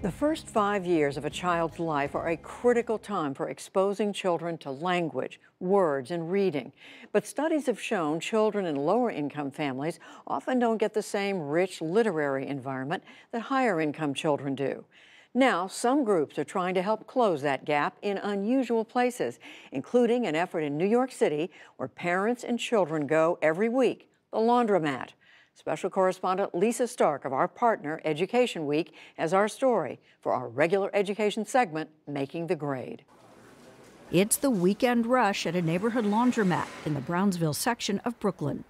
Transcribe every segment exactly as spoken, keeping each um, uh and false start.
The first five years of a child's life are a critical time for exposing children to language, words, and reading. But studies have shown children in lower-income families often don't get the same rich literary environment that higher-income children do. Now, some groups are trying to help close that gap in unusual places, including an effort in New York City where parents and children go every week, the laundromat. Special correspondent Lisa Stark of our partner, Education Week, has our story for our regular education segment, Making the Grade. It's the weekend rush at a neighborhood laundromat in the Brownsville section of Brooklyn.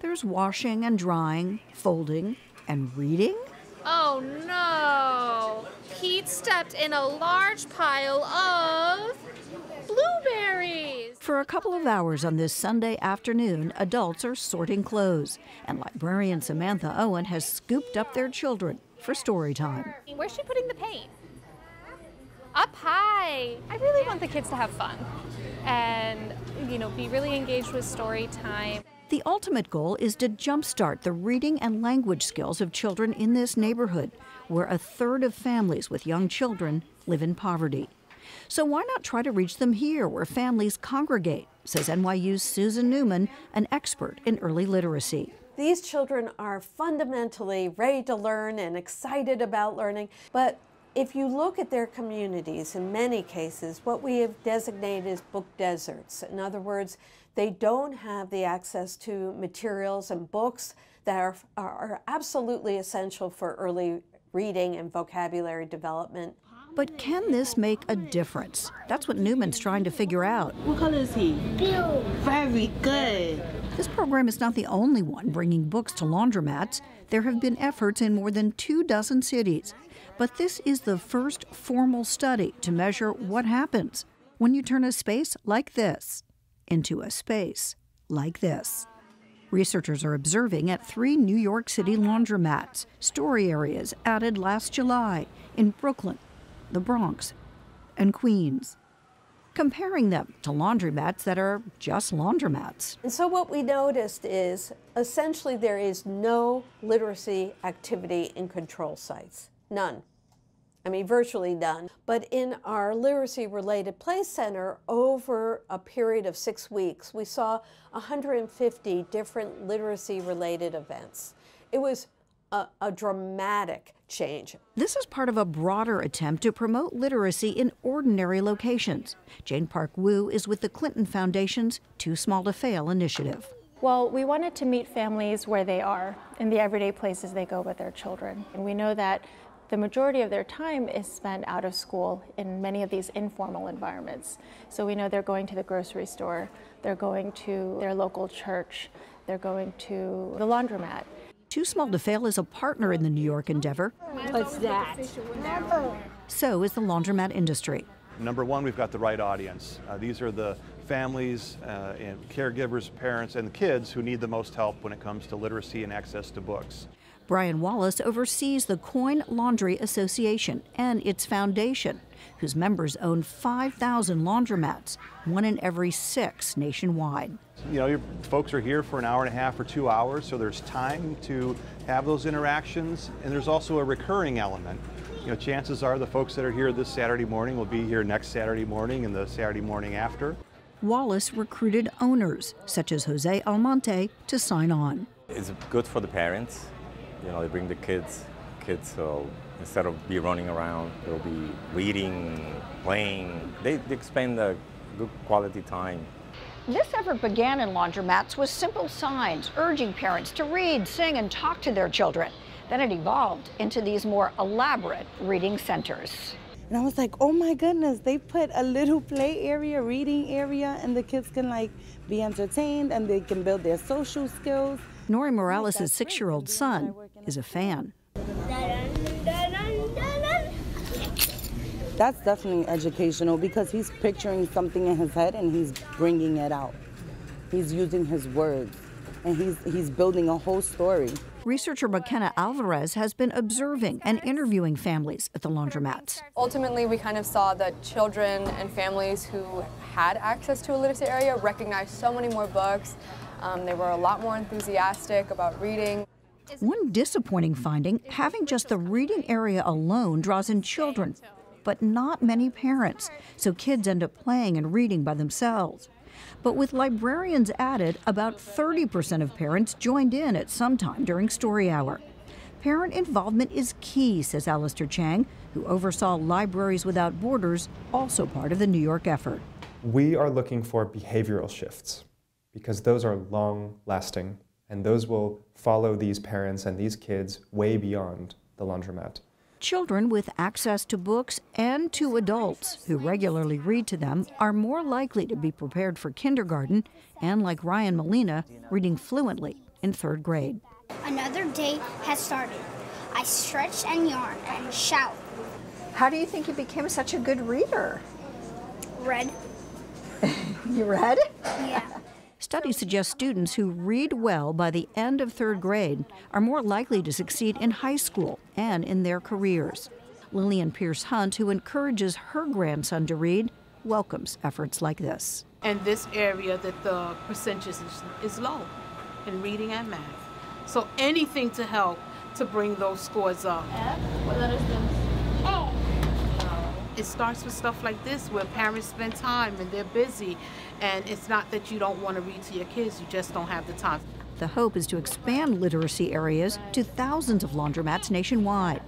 There's washing and drying, folding, and reading. Oh, no. Pete stepped in a large pile of blueberries. For a couple of hours on this Sunday afternoon, adults are sorting clothes, and librarian Samantha Owen has scooped up their children for story time. Where's she putting the paint? Up high. I really want the kids to have fun and, you know, be really engaged with story time. The ultimate goal is to jumpstart the reading and language skills of children in this neighborhood, where a third of families with young children live in poverty. So why not try to reach them here where families congregate, says N Y U's Susan Newman, an expert in early literacy. These children are fundamentally ready to learn and excited about learning. But if you look at their communities, in many cases, what we have designated as book deserts. In other words, they don't have the access to materials and books that are, are absolutely essential for early reading and vocabulary development. But can this make a difference? That's what Newman's trying to figure out. What color is he? Blue. Very good. This program is not the only one bringing books to laundromats. There have been efforts in more than two dozen cities. But this is the first formal study to measure what happens when you turn a space like this into a space like this. Researchers are observing at three New York City laundromats, story areas added last July in Brooklyn, the Bronx, and Queens, comparing them to laundromats that are just laundromats. And so what we noticed is essentially there is no literacy activity in control sites, none. I mean, virtually none. But in our literacy-related play center, over a period of six weeks, we saw one hundred fifty different literacy-related events. It was A, a dramatic change. This is part of a broader attempt to promote literacy in ordinary locations. Jane Park Wu is with the Clinton Foundation's Too Small to Fail initiative. Well, we wanted to meet families where they are, in the everyday places they go with their children. And we know that the majority of their time is spent out of school in many of these informal environments. So we know they're going to the grocery store, they're going to their local church, they're going to the laundromat. Too Small to Fail is a partner in the New York endeavor. What's that? So is the laundromat industry. Number one, we've got the right audience. Uh, these are the families uh, and caregivers, parents, and the kids who need the most help when it comes to literacy and access to books. Brian Wallace oversees the Coin Laundry Association and its foundation, whose members own five thousand laundromats, one in every six nationwide. You know, your folks are here for an hour and a half or two hours, so there's time to have those interactions, and there's also a recurring element. You know, chances are the folks that are here this Saturday morning will be here next Saturday morning and the Saturday morning after. Wallace recruited owners, such as Jose Almonte, to sign on. It's good for the parents. You know, they bring the kids, kids, so instead of be running around, they'll be reading, playing. They, they spend a good quality time. This effort began in laundromats with simple signs urging parents to read, sing, and talk to their children. Then it evolved into these more elaborate reading centers. And I was like, oh my goodness, they put a little play area, reading area, and the kids can like be entertained and they can build their social skills. Nori Morales' six-year-old son is a fan. That's definitely educational because he's picturing something in his head and he's bringing it out. He's using his words and he's, he's building a whole story. Researcher McKenna Alvarez has been observing and interviewing families at the laundromats. Ultimately, we kind of saw that children and families who had access to a literacy area recognized so many more books. Um, they were a lot more enthusiastic about reading. One disappointing finding, having just the reading area alone draws in children, but not many parents, so kids end up playing and reading by themselves. But with librarians added, about thirty percent of parents joined in at some time during story hour. Parent involvement is key, says Alistair Chang, who oversaw Libraries Without Borders, also part of the New York effort. We are looking for behavioral shifts because those are long-lasting, and those will follow these parents and these kids way beyond the laundromat. Children with access to books and to adults who regularly read to them are more likely to be prepared for kindergarten and, like Ryan Molina, reading fluently in third grade. Another day has started. I stretch and yarn and shout. How do you think you became such a good reader? Read. You read? Yeah. Studies suggest students who read well by the end of third grade are more likely to succeed in high school and in their careers. Lillian Pierce Hunt, who encourages her grandson to read, welcomes efforts like this. In this area, that the percentage is low in reading and math. So anything to help to bring those scores up. It starts with stuff like this, where parents spend time and they're busy, and it's not that you don't want to read to your kids, you just don't have the time. The hope is to expand literacy areas to thousands of laundromats nationwide.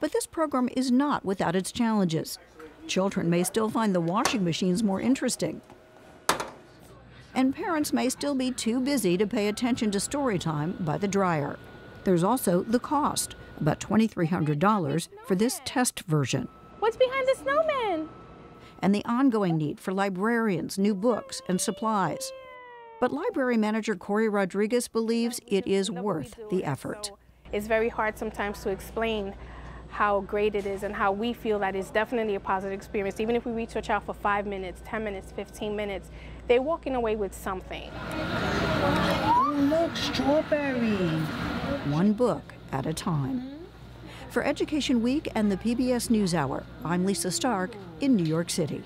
But this program is not without its challenges. Children may still find the washing machines more interesting. And parents may still be too busy to pay attention to story time by the dryer. There's also the cost, about twenty-three hundred dollars for this test version. What's behind the snowman? And the ongoing need for librarians, new books, and supplies. But library manager Corey Rodriguez believes it is worth the effort. It's very hard sometimes to explain how great it is and how we feel that it's definitely a positive experience. Even if we reach a child for five minutes, ten minutes, fifteen minutes, they're walking away with something. Oh, look, strawberry. One book at a time. For Education Week and the P B S NewsHour, I'm Lisa Stark in New York City.